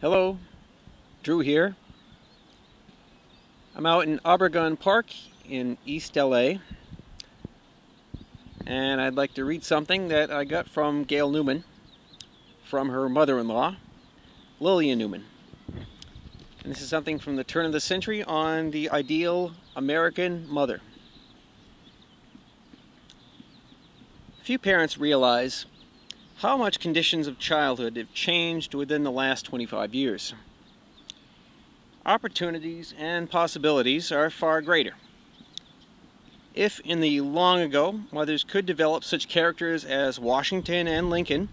Hello, Drew here. I'm out in Obregon Park in East LA, and I'd like to read something that I got from Gail Newman from her mother-in-law, Lillian Newman. And this is something from the turn of the century on the ideal American mother. Few parents realize how much conditions of childhood have changed within the last 25 years. Opportunities and possibilities are far greater. If in the long ago mothers could develop such characters as Washington and Lincoln,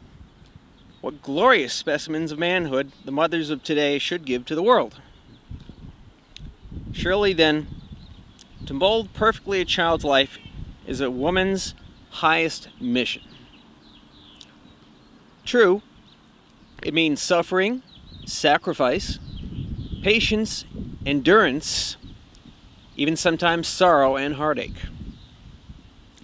what glorious specimens of manhood the mothers of today should give to the world. Surely then, to mold perfectly a child's life is a woman's highest mission. True, it means suffering, sacrifice, patience, endurance, even sometimes sorrow and heartache.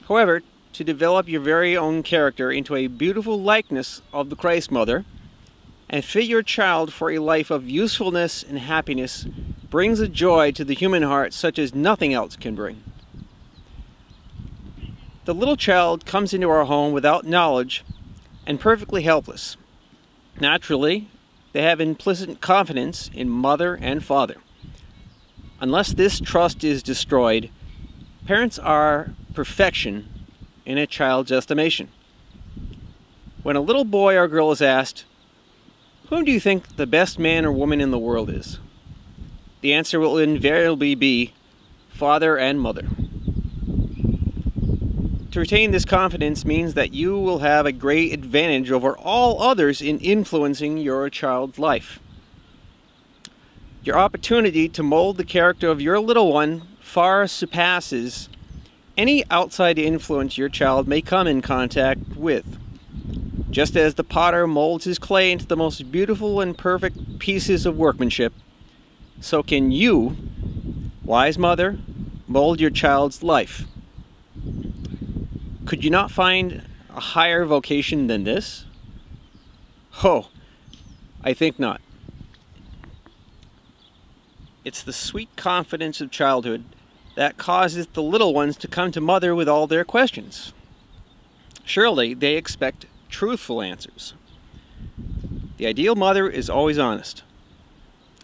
However, to develop your very own character into a beautiful likeness of the Christ Mother and fit your child for a life of usefulness and happiness brings a joy to the human heart such as nothing else can bring. The little child comes into our home without knowledge and perfectly helpless. Naturally, they have implicit confidence in mother and father. Unless this trust is destroyed, parents are perfection in a child's estimation. When a little boy or girl is asked, "Whom do you think the best man or woman in the world is?" the answer will invariably be father and mother. To retain this confidence means that you will have a great advantage over all others in influencing your child's life. Your opportunity to mold the character of your little one far surpasses any outside influence your child may come in contact with. Just as the potter molds his clay into the most beautiful and perfect pieces of workmanship, so can you, wise mother, mold your child's life. Could you not find a higher vocation than this? Oh, I think not. It's the sweet confidence of childhood that causes the little ones to come to mother with all their questions. Surely they expect truthful answers. The ideal mother is always honest.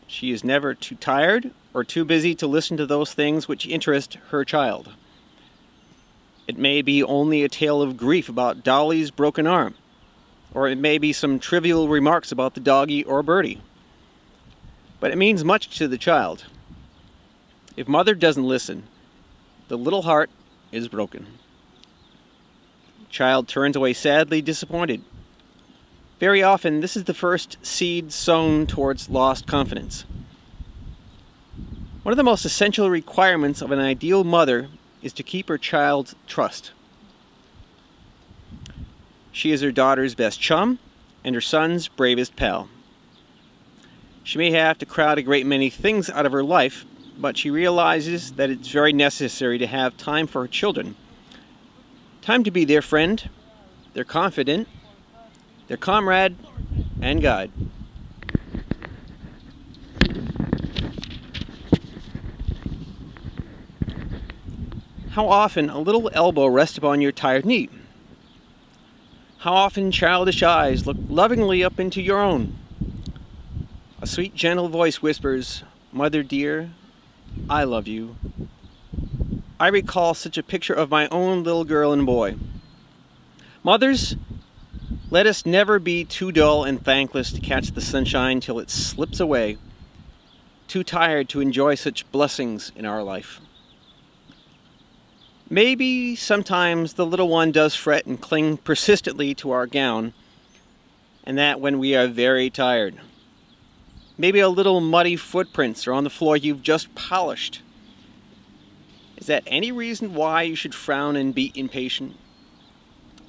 She is never too tired or too busy to listen to those things which interest her child. It may be only a tale of grief about Dolly's broken arm, or it may be some trivial remarks about the doggy or birdie. But it means much to the child. If mother doesn't listen, the little heart is broken. The child turns away sadly disappointed. Very often, this is the first seed sown towards lost confidence. One of the most essential requirements of an ideal mother is to keep her child's trust. She is her daughter's best chum and her son's bravest pal. She may have to crowd a great many things out of her life, but she realizes that it's very necessary to have time for her children. Time to be their friend, their confidant, their comrade, and guide. How often a little elbow rests upon your tired knee? How often childish eyes look lovingly up into your own? A sweet, gentle voice whispers, "Mother dear, I love you." I recall such a picture of my own little girl and boy. Mothers, let us never be too dull and thankless to catch the sunshine till it slips away, too tired to enjoy such blessings in our life. Maybe sometimes the little one does fret and cling persistently to our gown, and that when we are very tired. Maybe a little muddy footprints are on the floor you've just polished. Is that any reason why you should frown and be impatient?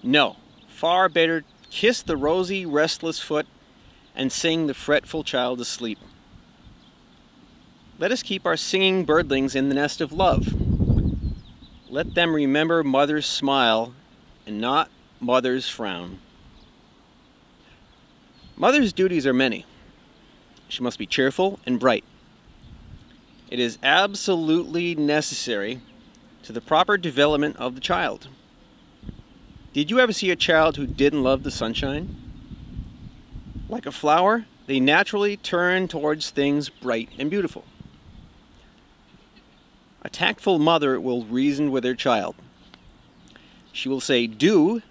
No, far better kiss the rosy, restless foot and sing the fretful child asleep. Let us keep our singing birdlings in the nest of love. Let them remember mother's smile and not mother's frown. Mother's duties are many. She must be cheerful and bright. It is absolutely necessary to the proper development of the child. Did you ever see a child who didn't love the sunshine? Like a flower, they naturally turn towards things bright and beautiful. A tactful mother will reason with her child. She will say, do,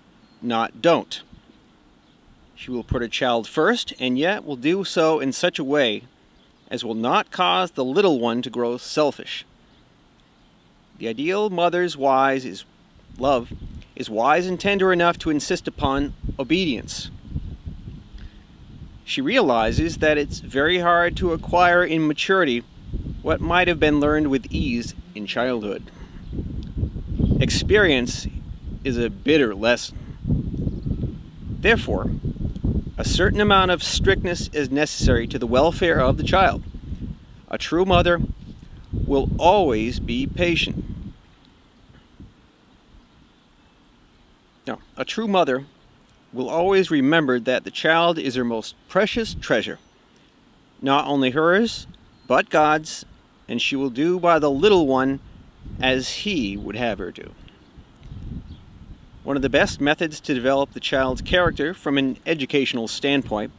not don't. She will put her child first, and yet will do so in such a way as will not cause the little one to grow selfish. The ideal mother's love is wise and tender enough to insist upon obedience. She realizes that it's very hard to acquire in maturity what might have been learned with ease in childhood. Experience is a bitter lesson. Therefore, a certain amount of strictness is necessary to the welfare of the child. A true mother will always be patient. Now, a true mother will always remember that the child is her most precious treasure, not only hers, but God's, and she will do by the little one as He would have her do. One of the best methods to develop the child's character from an educational standpoint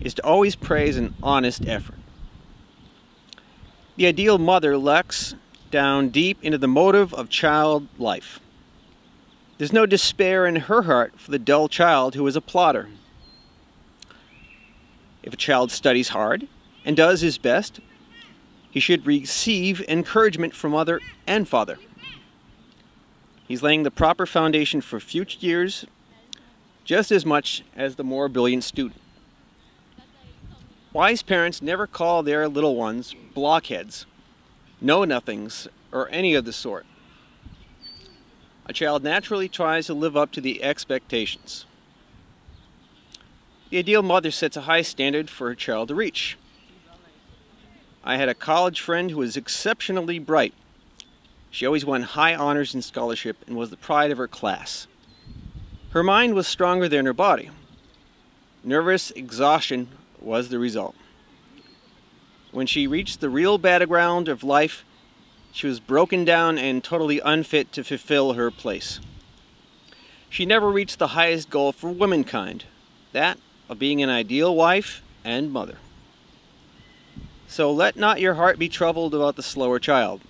is to always praise an honest effort. The ideal mother looks down deep into the motive of child life. There's no despair in her heart for the dull child who is a plodder. If a child studies hard and does his best, he should receive encouragement from mother and father. He's laying the proper foundation for future years, just as much as the more brilliant student. Wise parents never call their little ones blockheads, know-nothings, or any of the sort. A child naturally tries to live up to the expectations. The ideal mother sets a high standard for her child to reach. I had a college friend who was exceptionally bright. She always won high honors in scholarship and was the pride of her class. Her mind was stronger than her body. Nervous exhaustion was the result. When she reached the real battleground of life, she was broken down and totally unfit to fulfill her place. She never reached the highest goal for womankind, that of being an ideal wife and mother. So let not your heart be troubled about the slower child.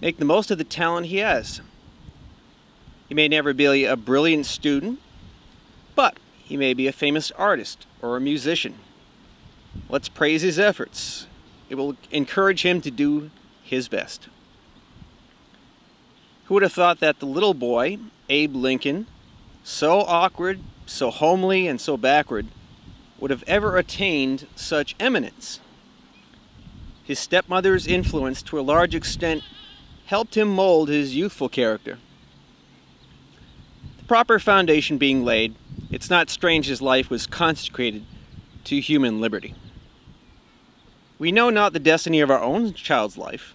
Make the most of the talent he has. He may never be a brilliant student, but he may be a famous artist or a musician. Let's praise his efforts. It will encourage him to do his best. Who would have thought that the little boy, Abe Lincoln, so awkward, so homely, and so backward, would have ever attained such eminence? His stepmother's influence, to a large extent, helped him mold his youthful character. The proper foundation being laid, it's not strange his life was consecrated to human liberty. We know not the destiny of our own child's life.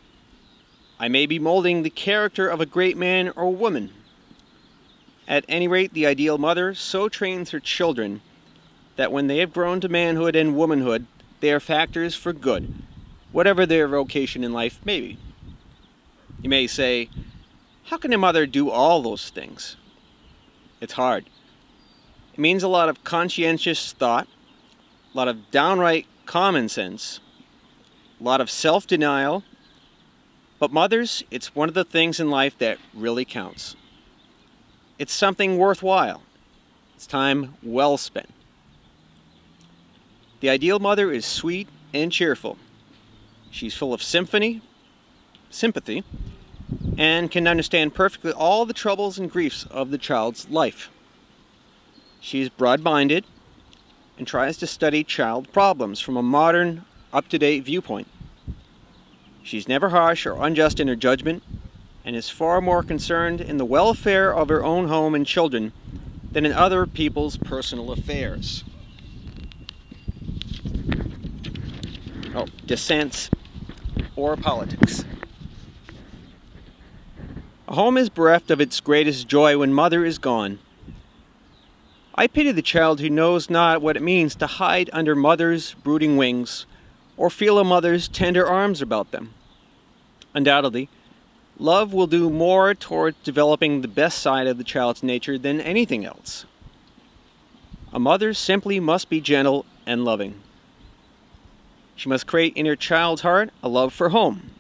I may be molding the character of a great man or woman. At any rate, the ideal mother so trains her children that when they have grown to manhood and womanhood, they are factors for good, whatever their vocation in life may be. You may say, how can a mother do all those things? It's hard. It means a lot of conscientious thought, a lot of downright common sense, a lot of self-denial. But mothers, it's one of the things in life that really counts. It's something worthwhile. It's time well spent. The ideal mother is sweet and cheerful. She's full of sympathy, and can understand perfectly all the troubles and griefs of the child's life. She is broad-minded and tries to study child problems from a modern, up-to-date viewpoint. She's never harsh or unjust in her judgment and is far more concerned in the welfare of her own home and children than in other people's personal affairs. Dissents or politics. A home is bereft of its greatest joy when mother is gone. I pity the child who knows not what it means to hide under mother's brooding wings or feel a mother's tender arms about them. Undoubtedly, love will do more toward developing the best side of the child's nature than anything else. A mother simply must be gentle and loving. She must create in her child's heart a love for home.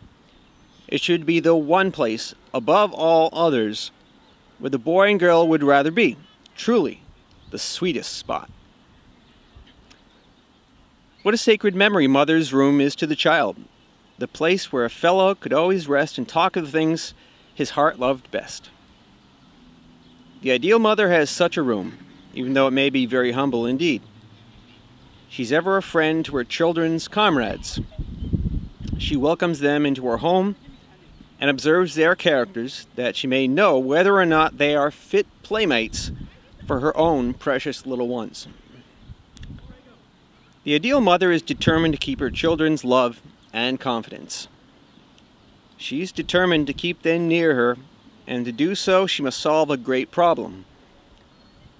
It should be the one place, above all others, where the boy and girl would rather be, truly the sweetest spot. What a sacred memory mother's room is to the child, the place where a fellow could always rest and talk of the things his heart loved best. The ideal mother has such a room, even though it may be very humble indeed. She's ever a friend to her children's comrades. She welcomes them into her home and observes their characters that she may know whether or not they are fit playmates for her own precious little ones. The ideal mother is determined to keep her children's love and confidence. She's determined to keep them near her, and to do so she must solve a great problem.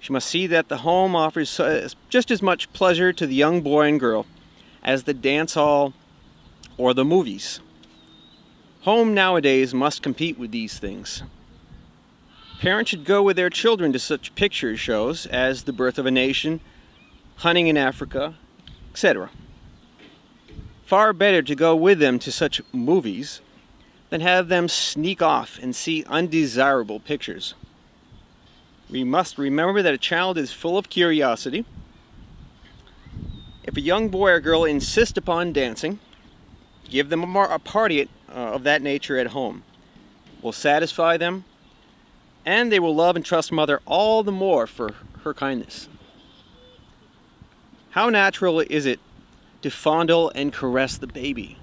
She must see that the home offers just as much pleasure to the young boy and girl as the dance hall or the movies. Home nowadays must compete with these things. Parents should go with their children to such picture shows as The Birth of a Nation, Hunting in Africa, etc. Far better to go with them to such movies than have them sneak off and see undesirable pictures. We must remember that a child is full of curiosity. If a young boy or girl insists upon dancing, give them a party of that nature at home. Will satisfy them, and they will love and trust mother all the more for her kindness. How natural is it to fondle and caress the baby?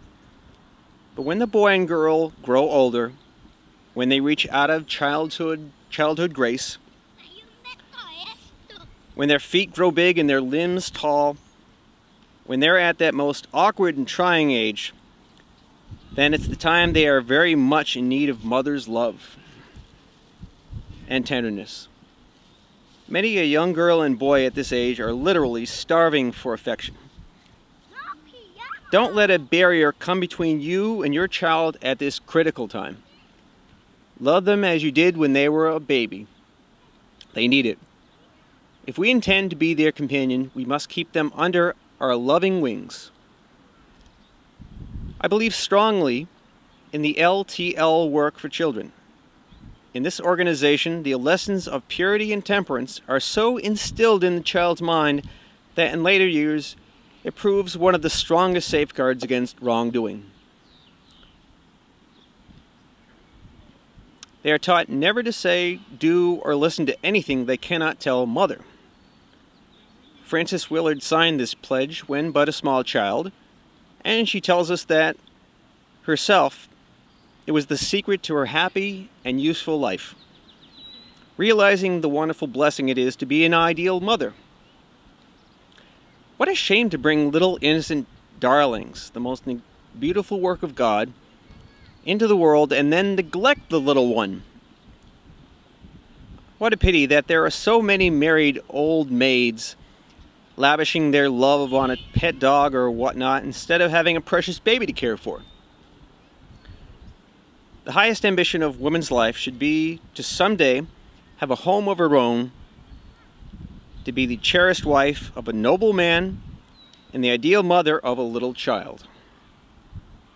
But when the boy and girl grow older, when they reach out of childhood grace, when their feet grow big and their limbs tall, when they're at that most awkward and trying age, then it's the time they are very much in need of mother's love and tenderness. Many a young girl and boy at this age are literally starving for affection. Don't let a barrier come between you and your child at this critical time. Love them as you did when they were a baby. They need it. If we intend to be their companion, we must keep them under our loving wings. I believe strongly in the LTL work for children. In this organization, the lessons of purity and temperance are so instilled in the child's mind that in later years it proves one of the strongest safeguards against wrongdoing. They are taught never to say, do, or listen to anything they cannot tell mother. Frances Willard signed this pledge when but a small child, and she tells us that herself it was the secret to her happy and useful life, realizing the wonderful blessing it is to be an ideal mother. What a shame to bring little innocent darlings, the most beautiful work of God, into the world and then neglect the little one. What a pity that there are so many married old maids lavishing their love on a pet dog or whatnot instead of having a precious baby to care for. The highest ambition of woman's life should be to someday have a home of her own, to be the cherished wife of a noble man and the ideal mother of a little child.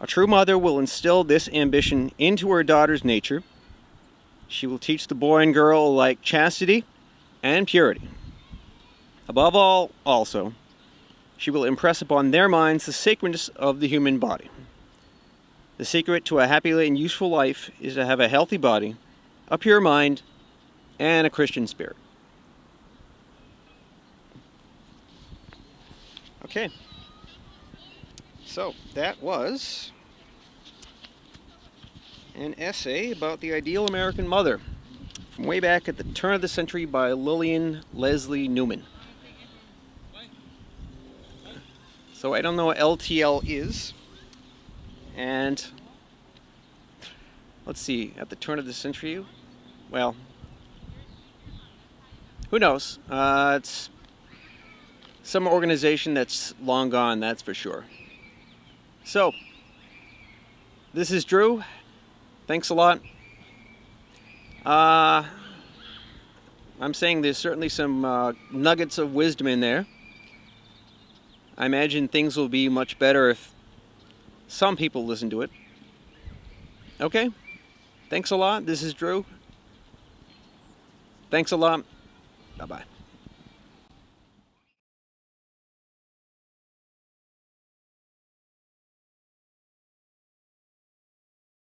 A true mother will instill this ambition into her daughter's nature. She will teach the boy and girl alike chastity and purity. Above all, also, she will impress upon their minds the sacredness of the human body. The secret to a happy and useful life is to have a healthy body, a pure mind, and a Christian spirit. Okay. So, that was an essay about the ideal American mother from way back at the turn of the century by Lillian Leslie Newman. So I don't know what LTL is, and let's see, at the turn of the century, well, who knows? It's some organization that's long gone, that's for sure. So, this is Drew. Thanks a lot. I'm saying there's certainly some nuggets of wisdom in there. I imagine things will be much better if some people listen to it. Okay, thanks a lot. This is Drew. Thanks a lot. Bye-bye.